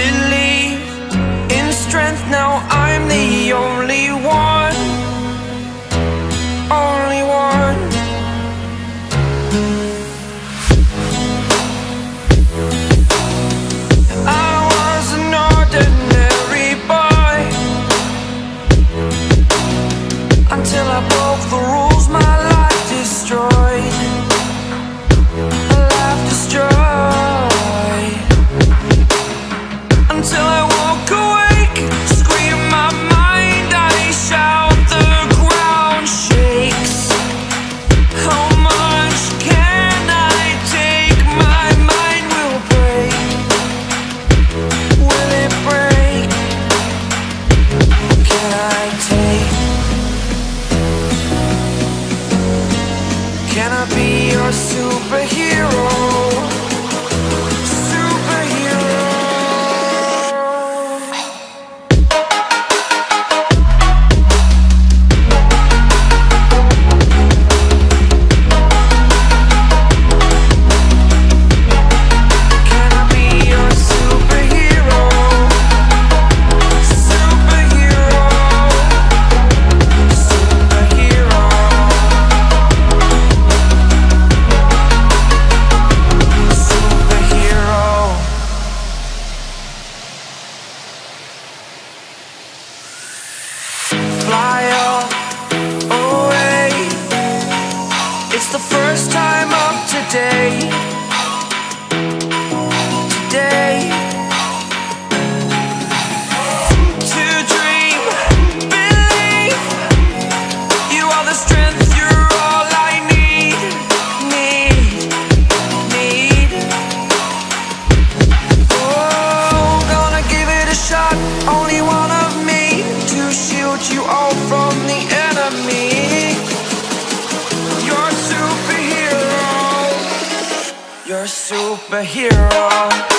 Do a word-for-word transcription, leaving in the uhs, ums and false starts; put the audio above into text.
believe in strength. Now I'm the only one, only one. Superhero.